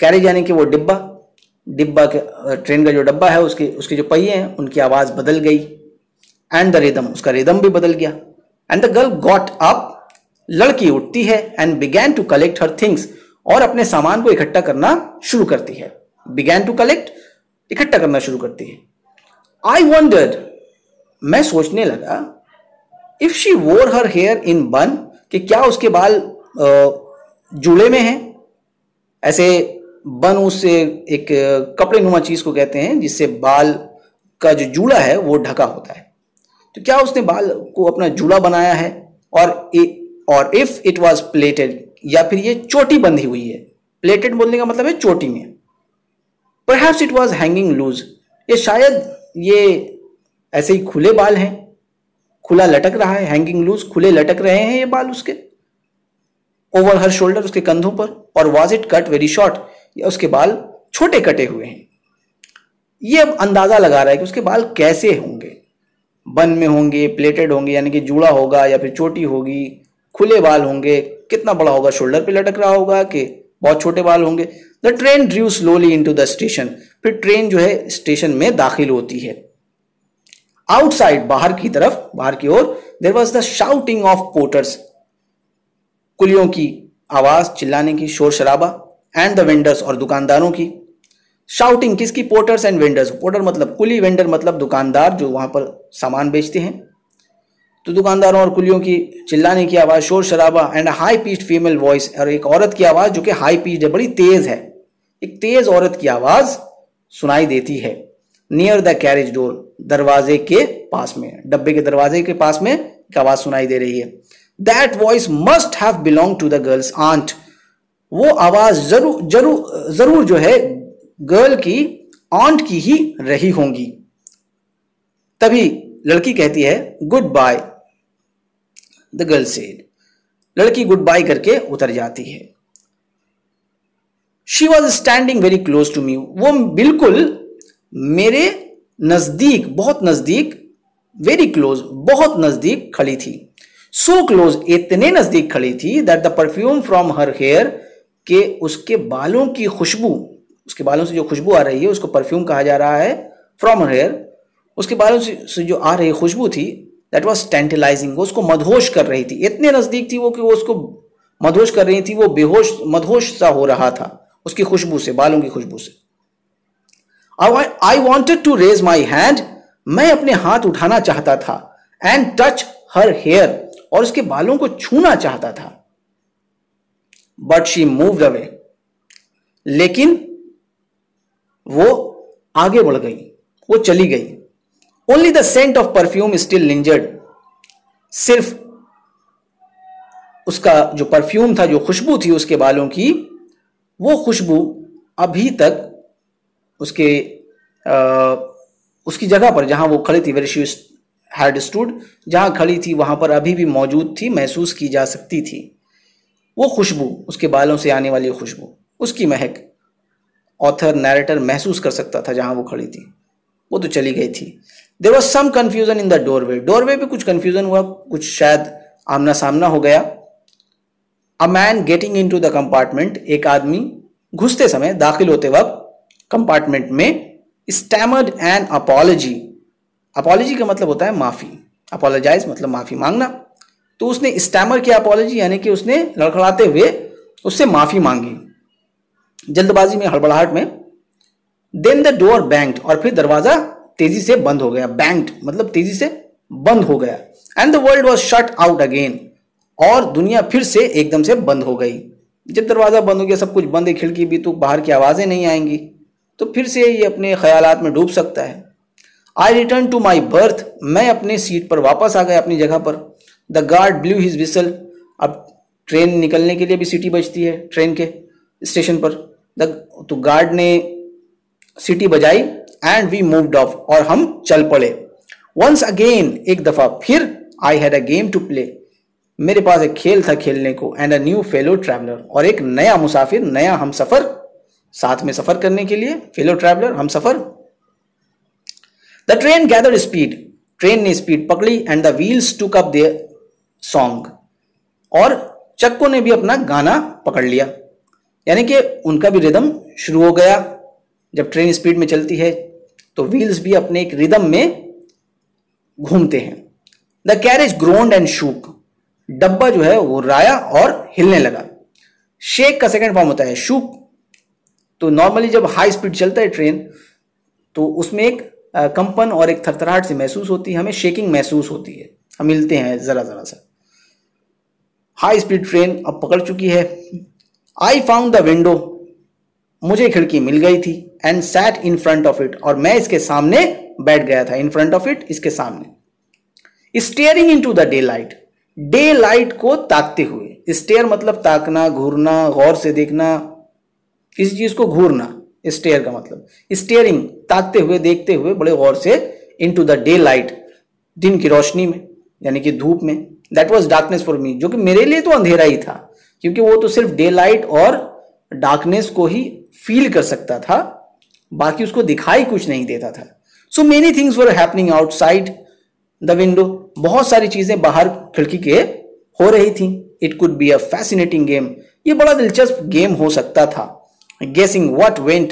carriage यानी कि वो डिब्बा, डिब्बा के ट्रेन का जो डब्बा है उसके उसके जो पहिए हैं उनकी आवाज़ बदल गई। एंड द रिदम, उसका रिदम भी बदल गया। And the girl got up, लड़की उठती है, and began to collect her things, और अपने सामान को इकट्ठा करना शुरू करती है। बिगैन टू कलेक्ट, इकट्ठा करना शुरू करती है। आई वंडर्ड, मैं सोचने लगा, if she wore her hair in bun, कि क्या उसके बाल जुड़े में हैं, ऐसे बन उससे एक कपड़े नुमा चीज को कहते हैं जिससे बाल का जो जूड़ा है वो ढका होता है, तो क्या उसने बाल को अपना जूड़ा बनाया है। और ए, और इफ इट वाज प्लेटेड, या फिर ये चोटी बंधी हुई है, प्लेटेड बोलने का मतलब है चोटी में। Perhaps it was hanging loose, ये शायद ये ऐसे ही खुले बाल हैं, खुला लटक रहा है, हैंगिंग लूज, खुले लटक रहे हैं ये बाल उसके। ओवर हर शोल्डर, उसके कंधों पर। और was it cut very short, या उसके बाल छोटे कटे हुए हैं। ये अब अंदाजा लगा रहा है कि उसके बाल कैसे होंगे, बन में होंगे, प्लेटेड होंगे यानी कि जूड़ा होगा, या फिर चोटी होगी, खुले बाल होंगे, कितना बड़ा होगा, शोल्डर पे लटक रहा होगा कि बहुत छोटे बाल होंगे। The train drew slowly into the station, फिर ट्रेन जो है स्टेशन में दाखिल होती है। आउटसाइड, बाहर की तरफ, बाहर की ओर। There was the shouting of porters, कुलियों की आवाज, चिल्लाने की, शोर शराबा। एंड द वेंडर्स, और दुकानदारों की शाउटिंग, किसकी? Porters and vendors. पोर्टर मतलब कुली, वेंडर मतलब दुकानदार जो वहां पर सामान बेचते हैं, तो दुकानदारों और कुलियों की चिल्लाने की आवाज़, शोर शराबा। And high pitched female voice, और एक औरत की आवाज़ जो कि हाई पीच्ड है, बड़ी तेज़ है, एक तेज़ औरत की आवाज़ सुनाई देती है। नियर द कैरेज डोर, दरवाजे के पास में, डब्बे के दरवाजे के पास में एक आवाज़ सुनाई दे रही है। That voice must have belong to the girl's aunt, वो आवाज जरूर जरूर जरूर जो है गर्ल की, आंट की ही रही होंगी। तभी लड़की कहती है goodbye, the girl said, लड़की गुड बाय करके उतर जाती है। She was standing very close to me, वो बिल्कुल मेरे नजदीक, बहुत नजदीक, वेरी क्लोज, बहुत नजदीक खड़ी थी। सो क्लोज, इतने नजदीक खड़ी थी, that the perfume from her hair, के उसके बालों की खुशबू, उसके बालों से जो खुशबू आ रही है उसको परफ्यूम कहा जा रहा है। फ्रॉम हेयर, उसके बालों से जो आ रही खुशबू थी, दैट वाज टेंटलाइजिंग, वो उसको मदहोश कर रही थी, इतने नज़दीक थी वो कि वो उसको मदहोश कर रही थी, वो बेहोश, मदहोश सा हो रहा था उसकी खुशबू से, बालों की खुशबू से। I wanted to raise my hand, मैं अपने हाथ उठाना चाहता था। एंड टच हर हेयर, और उसके बालों को छूना चाहता था। बट शी मूव्ड अवे, लेकिन वो आगे बढ़ गई, वो चली गई। Only the scent of perfume still lingered, सिर्फ उसका जो परफ्यूम था, जो खुशबू थी उसके बालों की, वो खुशबू अभी तक उसके आ, उसकी जगह पर जहाँ वो खड़ी थी, वेयर शी हैड स्टूड, जहाँ खड़ी थी वहाँ पर अभी भी मौजूद थी, महसूस की जा सकती थी वो खुशबू, उसके बालों से आने वाली खुशबू, उसकी महक ऑथर नैरेटर महसूस कर सकता था जहाँ वो खड़ी थी। वो तो चली गई थी। There was some confusion in the doorway, doorway पे कुछ कंफ्यूजन हुआ, कुछ शायद आमना सामना हो गया। A man getting into the compartment, एक आदमी घुसते समय, दाखिल होते वक्त कंपार्टमेंट में, स्टैमर्ड एन अपॉलजी, अपॉलजी का मतलब होता है माफी, अपॉलोजाइज मतलब माफी मांगना। तो उसने स्टैमर किया अपॉलजी, यानी कि उसने लड़खड़ाते हुए उससे माफी मांगी, जल्दबाजी में, हड़बड़ाहट में। देन द डोर बैंक्ड, और फिर दरवाजा तेजी से बंद हो गया, बैंक्ड मतलब तेजी से बंद हो गया। And the world was shut out again, और दुनिया फिर से एकदम से बंद हो गई। जब दरवाजा बंद हो गया, सब कुछ बंद है, खिड़की भी, तो बाहर की आवाजें नहीं आएंगी, तो फिर से ये अपने ख्यालात में डूब सकता है। I return to my berth, मैं अपने सीट पर वापस आ गया, अपनी जगह पर। The guard blew his whistle, अब ट्रेन निकलने के लिए भी सीटी बजती है ट्रेन के स्टेशन पर, द तो गार्ड ने सीटी बजाई। एंड वी मूव्ड ऑफ, और हम चल पड़े। वंस अगेन, एक दफा फिर, I had a game to play, मेरे पास एक खेल था खेलने को। And a new fellow traveller, और एक नया मुसाफिर, नया हम सफर, साथ में सफर करने के लिए, फेलो ट्रैवलर, हम सफर। The train gathered speed, train ने स्पीड पकड़ी। And the wheels took up their song, और चक्कों ने भी अपना गाना पकड़ लिया, यानी कि उनका भी रिदम शुरू हो गया। जब ट्रेन स्पीड में चलती है तो व्हील्स भी अपने एक रिदम में घूमते हैं। The carriage groaned and shook, डब्बा जो है वो राया और हिलने लगा। शेक का सेकंड फॉर्म होता है शूक। तो नॉर्मली जब हाई स्पीड चलता है ट्रेन तो उसमें एक कंपन और एक थरथराहट से महसूस होती है, हमें शेकिंग महसूस होती है, हम हिलते हैं जरा जरा सा। हाई स्पीड ट्रेन अब पकड़ चुकी है। आई फाउंड द विंडो, मुझे खिड़की मिल गई थी। And sat in front of it, और मैं इसके सामने बैठ गया था, इन फ्रंट ऑफ इट, इसके सामने। Staring into the daylight, daylight को ताकते हुए, स्टेयर मतलब ताकना, घूरना, गौर से देखना, किसी चीज को घूरना, स्टेयर का मतलब। स्टेयरिंग ताकते हुए, देखते हुए बड़े गौर से, इनटू द डे लाइट, दिन की रोशनी में, यानी कि धूप में। That was darkness for me, जो कि मेरे लिए तो अंधेरा ही था, क्योंकि वो तो सिर्फ डे लाइट और डार्कनेस को ही फील कर सकता था, बाकी उसको दिखाई कुछ नहीं देता था। So many things were happening outside the window, बहुत सारी चीजें बाहर खिड़की के हो रही थी। It could be a fascinating game, ये बड़ा दिलचस्प गेम हो सकता था। Guessing what went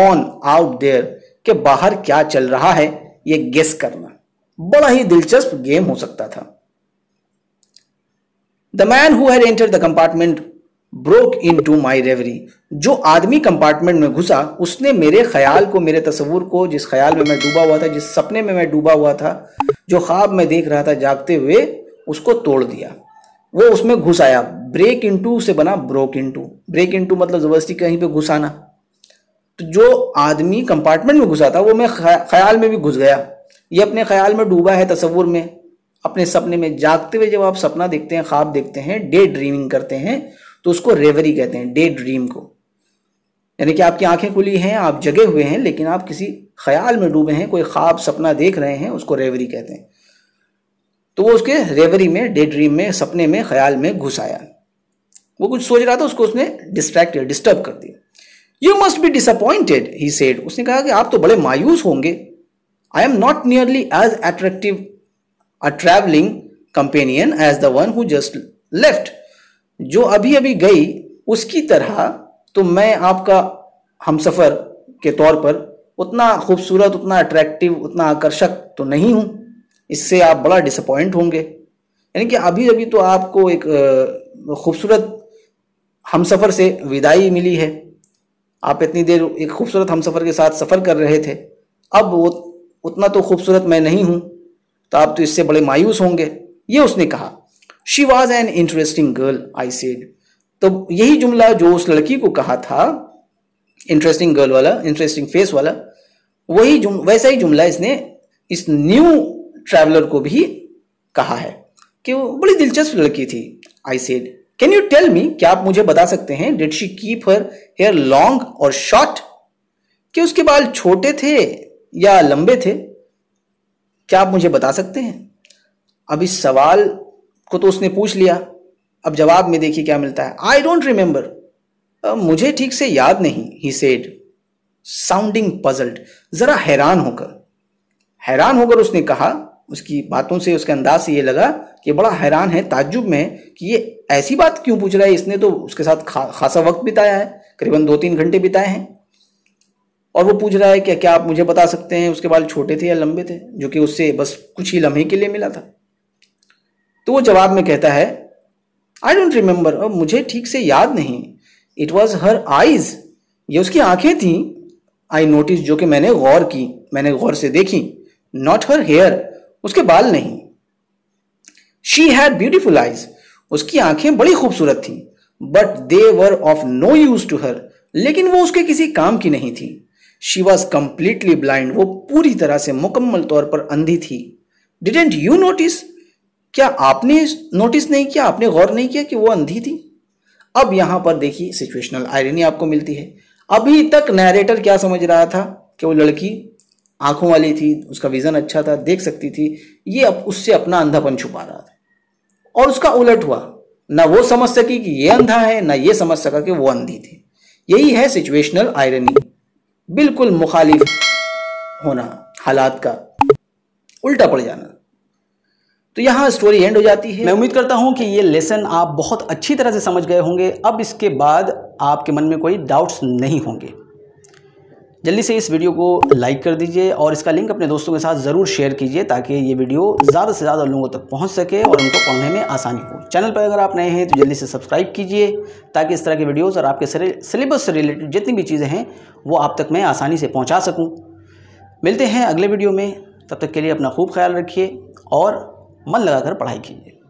on out there, के बाहर क्या चल रहा है ये गेस करना, बड़ा ही दिलचस्प गेम हो सकता था। The man who had entered the compartment broke into my reverie, जो आदमी कंपार्टमेंट में घुसा उसने मेरे ख्याल को, मेरे तस्वूर को, जिस ख्याल में मैं डूबा हुआ था, जिस सपने में मैं डूबा हुआ था, जो ख्वाब मैं देख रहा था जागते हुए, उसको तोड़ दिया। वो उसमें घुस आया, ब्रेक इनटू से बना ब्रोक इनटू, ब्रेक इनटू मतलब जबरदस्ती कहीं पे घुसाना। तो जो आदमी कंपार्टमेंट में घुसा था वो मैं ख्याल में भी घुस गया, ये अपने ख्याल में डूबा है, तस्वूर में, अपने सपने में। जागते हुए जब आप सपना देखते हैं, ख्वाब देखते हैं, डे ड्रीमिंग करते हैं, तो उसको रेवरी कहते हैं, डे ड्रीम को, यानी कि आपकी आंखें खुली हैं, आप जगे हुए हैं, लेकिन आप किसी ख्याल में डूबे हैं, कोई ख्वाब सपना देख रहे हैं, उसको रेवरी कहते हैं। तो वो उसके रेवरी में, डे ड्रीम में, सपने में, ख्याल में घुस आया। वो कुछ सोच रहा था, उसको उसने डिस्ट्रैक्ट डिस्टर्ब कर दिया। You must be disappointed he said, उसने कहा कि आप तो बड़े मायूस होंगे। I am not nearly as attractive a travelling companion as the one who just left, जो अभी अभी गई उसकी तरह तो मैं आपका हमसफर के तौर पर उतना खूबसूरत, उतना अट्रैक्टिव, उतना आकर्षक तो नहीं हूँ, इससे आप बड़ा डिसअपॉइंट होंगे। यानी कि अभी अभी तो आपको एक खूबसूरत हमसफर से विदाई मिली है, आप इतनी देर एक खूबसूरत हमसफर के साथ सफ़र कर रहे थे, अब वो उतना तो खूबसूरत मैं नहीं हूँ, तो आप तो इससे बड़े मायूस होंगे, ये उसने कहा। She was an interesting girl I said, तो यही जुमला जो उस लड़की को कहा था, इंटरेस्टिंग गर्ल वाला, इंटरेस्टिंग फेस वाला, वही जुम वैसा ही जुमला इसने इस न्यू ट्रैवलर को भी कहा है कि वो बड़ी दिलचस्प लड़की थी। I said can you tell me, क्या आप मुझे बता सकते हैं, did she keep her hair long और शॉर्ट, कि उसके बाल छोटे थे या लंबे थे, क्या आप मुझे बता सकते हैं। अब इस सवाल को तो उसने पूछ लिया, अब जवाब में देखिए क्या मिलता है। आई डोंट रिमेंबर, मुझे ठीक से याद नहीं, ही सेड साउंडिंग पजल्ड, जरा हैरान होकर हैरान होकर उसने कहा। उसकी बातों से, उसके अंदाज से ये लगा कि बड़ा हैरान है, ताज्जुब में है कि ये ऐसी बात क्यों पूछ रहा है। इसने तो उसके साथ खा, खासा वक्त बिताया है, करीबन दो तीन घंटे बिताए हैं, और वो पूछ रहा है कि क्या आप मुझे बता सकते हैं उसके बाल छोटे थे या लंबे थे, जो कि उससे बस कुछ ही लम्हे के लिए मिला था। तो वो जवाब में कहता है आई डोंट रिमेंबर, मुझे ठीक से याद नहीं। इट वॉज हर आईज, ये उसकी आंखें थीं। आई नोटिस, जो कि मैंने गौर की, मैंने गौर से देखी। नॉट हर हेयर, उसके बाल नहीं। शी हैड ब्यूटीफुल आईज, उसकी आंखें बड़ी खूबसूरत थीं। But they were of no use to her, लेकिन वो उसके किसी काम की नहीं थी। शी वॉज कंप्लीटली ब्लाइंड, वो पूरी तरह से मुकम्मल तौर पर अंधी थी। डिडेंट यू नोटिस, क्या आपने नोटिस नहीं किया, आपने गौर नहीं किया कि वो अंधी थी। अब यहां पर देखिए सिचुएशनल आयरनी आपको मिलती है। अभी तक नैरेटर क्या समझ रहा था कि वो लड़की आंखों वाली थी, उसका विजन अच्छा था, देख सकती थी, ये अब उससे अपना अंधापन छुपा रहा था। और उसका उलट हुआ, ना वो समझ सकी कि ये अंधा है, ना ये समझ सका कि वो अंधी थी। यही है सिचुएशनल आयरनी, बिल्कुल मुखालिफ होना, हालात का उल्टा पड़ जाना। तो यहाँ स्टोरी एंड हो जाती है। मैं उम्मीद करता हूँ कि ये लेसन आप बहुत अच्छी तरह से समझ गए होंगे। अब इसके बाद आपके मन में कोई डाउट्स नहीं होंगे। जल्दी से इस वीडियो को लाइक कर दीजिए और इसका लिंक अपने दोस्तों के साथ ज़रूर शेयर कीजिए, ताकि ये वीडियो ज़्यादा से ज़्यादा लोगों तक पहुँच सके और उनको पढ़ने में आसानी हो। चैनल पर अगर आप नए हैं तो जल्दी से सब्सक्राइब कीजिए, ताकि इस तरह के वीडियोज़ और आपके सिलेबस से रिलेटेड जितनी भी चीज़ें हैं वो आप तक मैं आसानी से पहुँचा सकूँ। मिलते हैं अगले वीडियो में, तब तक के लिए अपना खूब ख्याल रखिए और मन लगाकर पढ़ाई कीजिए।